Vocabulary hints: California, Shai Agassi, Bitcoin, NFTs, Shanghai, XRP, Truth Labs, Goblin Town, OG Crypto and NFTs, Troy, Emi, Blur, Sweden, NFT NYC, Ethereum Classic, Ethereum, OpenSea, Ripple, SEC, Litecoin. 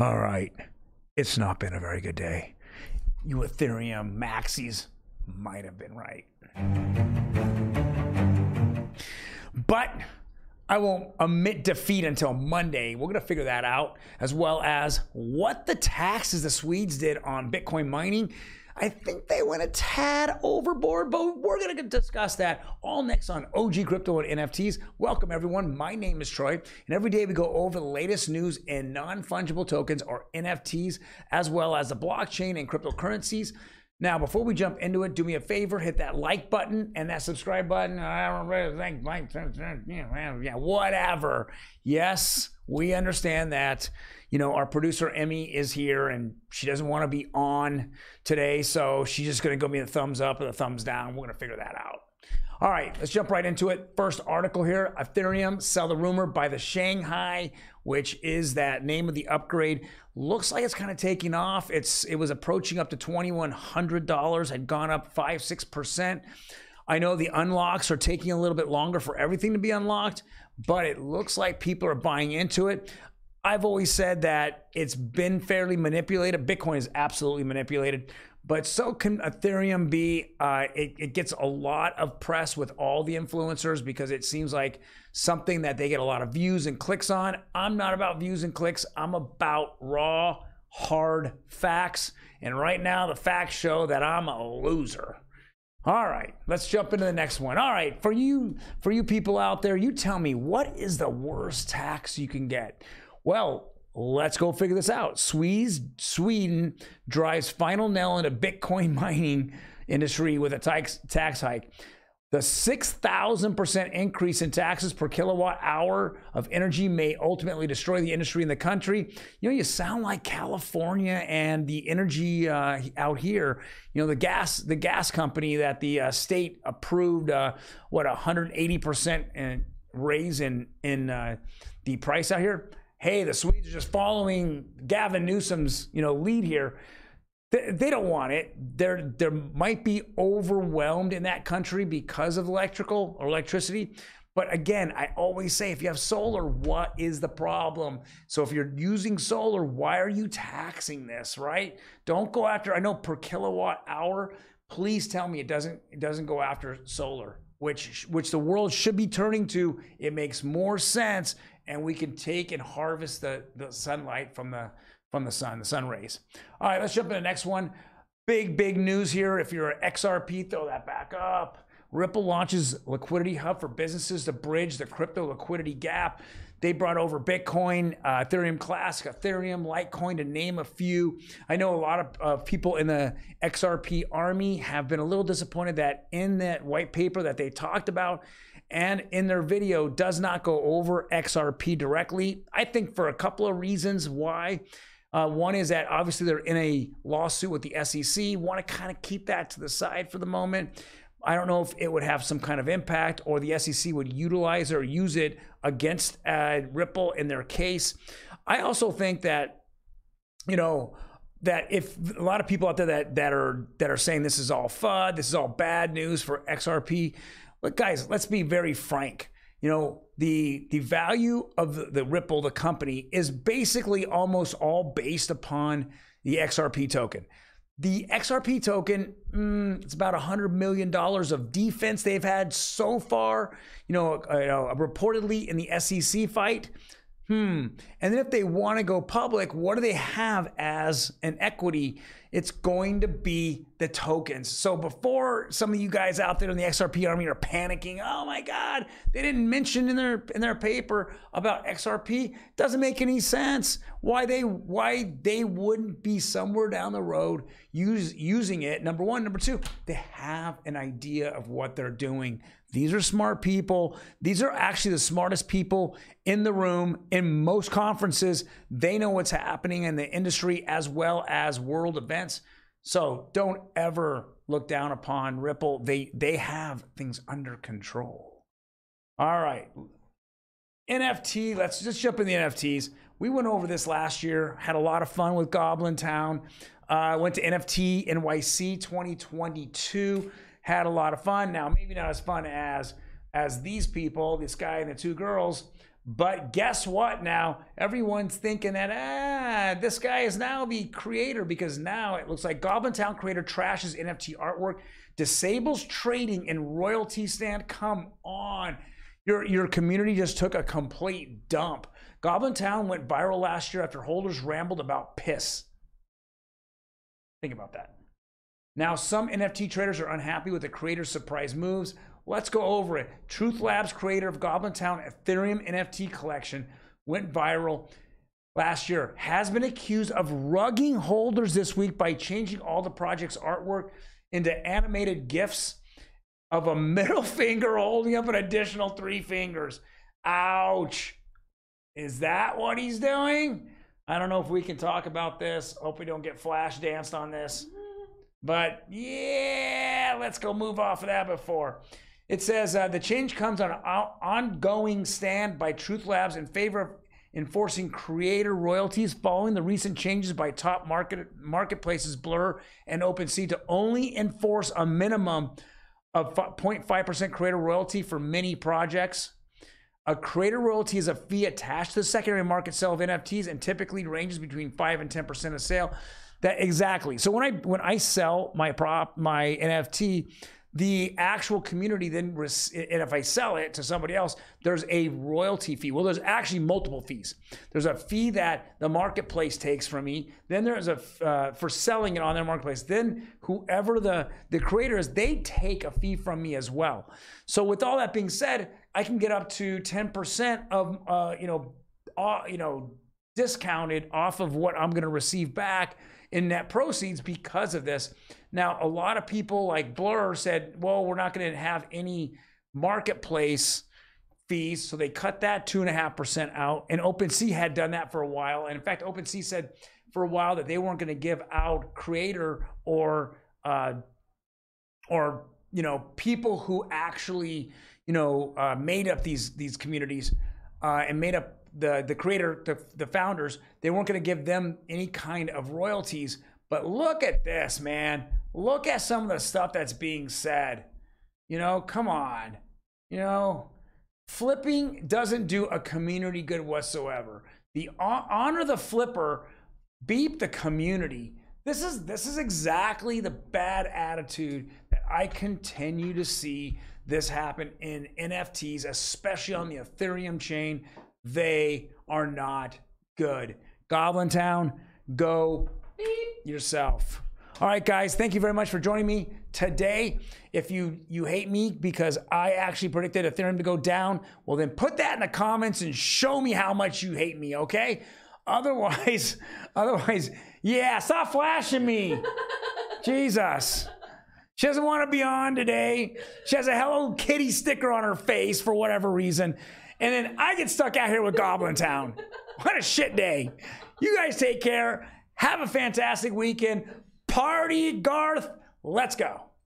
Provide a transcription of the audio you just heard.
All right. It's not been a very good day. You Ethereum maxis might have been right. But I won't admit defeat until Monday. We're going to figure that out, as well as what the taxes the Swedes did on Bitcoin mining. I think they went a tad overboard, but we're going to discuss that all next on OG Crypto and NFTs. Welcome, everyone. My name is Troy, and every day we go over the latest news in non-fungible tokens, or NFTs, as well as the blockchain and cryptocurrencies. Now, before we jump into it, do me a favor, hit that like button and that subscribe button. I don't really think, whatever. Yes, we understand that. You know, our producer Emmy is here and she doesn't want to be on today, so she's just going to give me a thumbs up or the thumbs down. We're going to figure that out. All right, let's jump right into it. First article here, Ethereum, sell the rumor by the Shanghai, which is that name of the upgrade. Looks like it's kind of taking off. It was approaching up to $2,100, had gone up 5-6%. I know the unlocks are taking a little bit longer for everything to be unlocked, but it looks like people are buying into it. I've always said that it's been fairly manipulated. Bitcoin is absolutely manipulated. But so can Ethereum be. It gets a lot of press with all the influencers because it seems like something that they get a lot of views and clicks on. I'm not about views and clicks. I'm about raw, hard facts. And right now, the facts show that I'm a loser. All right, let's jump into the next one. All right, for you people out there, you tell me, what is the worst tax you can get? Well, let's go figure this out. Sweden drives final nail into Bitcoin mining industry with a tax hike. The 6,000% increase in taxes per kilowatt hour of energy may ultimately destroy the industry in the country. You know, you sound like California and the energy out here. You know, the gas company that the state approved, what, 180% raise in the price out here. Hey, the Swedes are just following Gavin Newsom's, you know, lead here. They don't want it. They might be overwhelmed in that country because of electricity. But again, I always say, if you have solar, what is the problem? So if you're using solar, why are you taxing this, right? Don't go after, I know per kilowatt hour, please tell me it doesn't go after solar, which the world should be turning to. It makes more sense, and we can take and harvest the sunlight from the sun rays. All right, let's jump into the next one. Big news here. If you're an XRP, throw that back up. Ripple launches liquidity hub for businesses to bridge the crypto liquidity gap. They brought over Bitcoin, Ethereum Classic, Ethereum, Litecoin, to name a few. I know a lot of people in the XRP army have been a little disappointed that in that white paper that they talked about and in their video does not go over XRP directly. I think for a couple of reasons why. One is that obviously they're in a lawsuit with the SEC. Want to kind of keep that to the side for the moment. I don't know if it would have some kind of impact, or the SEC would utilize or use it against Ripple in their case. I also think that, you know, that if a lot of people out there that are saying this is all FUD, this is all bad news for XRP. Look, guys, let's be very frank. You know, the value of the Ripple, the company, is basically almost all based upon the XRP token. The XRP token, it's about $100 million of defense they've had so far, you know, reportedly in the SEC fight. And then if they want to go public, what do they have as an equity? It's going to be the tokens. So before some of you guys out there in the XRP army are panicking, oh my God, they didn't mention in their paper about XRP. Doesn't make any sense why they wouldn't be somewhere down the road using it. Number one. Number two, they have an idea of what they're doing. These are smart people. These are actually the smartest people in the room. In most conferences, they know what's happening in the industry as well as world events. So don't ever look down upon Ripple. They have things under control. All right. NFT, let's just jump in the NFTs. We went over this last year, had a lot of fun with Goblin Town. I went to NFT NYC 2022. Had a lot of fun. Now, maybe not as fun as these people, this guy and the two girls, But guess what now? Everyone's thinking that, this guy is now the creator, because now it looks like Goblin Town creator trashes NFT artwork, disables trading and royalty stand. Come on. Your community just took a complete dump. Goblin Town went viral last year after holders rambled about piss. Think about that. Now, some NFT traders are unhappy with the creator's surprise moves. Let's go over it. Truth Labs, creator of Goblin Town Ethereum NFT collection, went viral last year, has been accused of rugging holders this week by changing all the project's artwork into animated GIFs of a middle finger holding up an additional 3 fingers. Ouch. Is that what he's doing? I don't know if we can talk about this. Hope we don't get flash danced on this. But yeah, let's go move off of that before. It says the change comes on an ongoing stand by Truth Labs in favor of enforcing creator royalties following the recent changes by top marketplaces Blur and OpenSea to only enforce a minimum of 0.5% creator royalty for many projects. A creator royalty is a fee attached to the secondary market sale of NFTs and typically ranges between 5 and 10% of sale. That exactly. So when I sell my NFT, the actual community then, and if I sell it to somebody else, there's a royalty fee. Well, there's actually multiple fees. There's a fee that the marketplace takes from me. Then there's a for selling it on their marketplace. Then whoever the creator is, they take a fee from me as well. So with all that being said, I can get up to 10% of discounted off of what I'm going to receive back in net proceeds because of this. Now, a lot of people like Blur said, well, we're not going to have any marketplace fees. So they cut that 2.5% out. And OpenSea had done that for a while. And in fact, OpenSea said for a while that they weren't going to give out creator or people who actually, made up these communities and made up the creator, the founders. They weren't going to give them any kind of royalties. But look at this, man. Look at some of the stuff that's being said. Come on. Flipping doesn't do a community good whatsoever. The honor the flipper, beep the community. This is exactly the bad attitude that I continue to see this happen in NFTs, especially on the Ethereum chain. They are not good. Goblin Town, go yourself. All right, guys, thank you very much for joining me today. If you hate me because I actually predicted Ethereum to go down, well, then put that in the comments and show me how much you hate me, okay? Otherwise, yeah, stop flashing me. Jesus. She doesn't want to be on today. She has a Hello Kitty sticker on her face for whatever reason. And then I get stuck out here with Goblin Town. What a shit day. You guys take care. Have a fantastic weekend. Party, Garth. Let's go.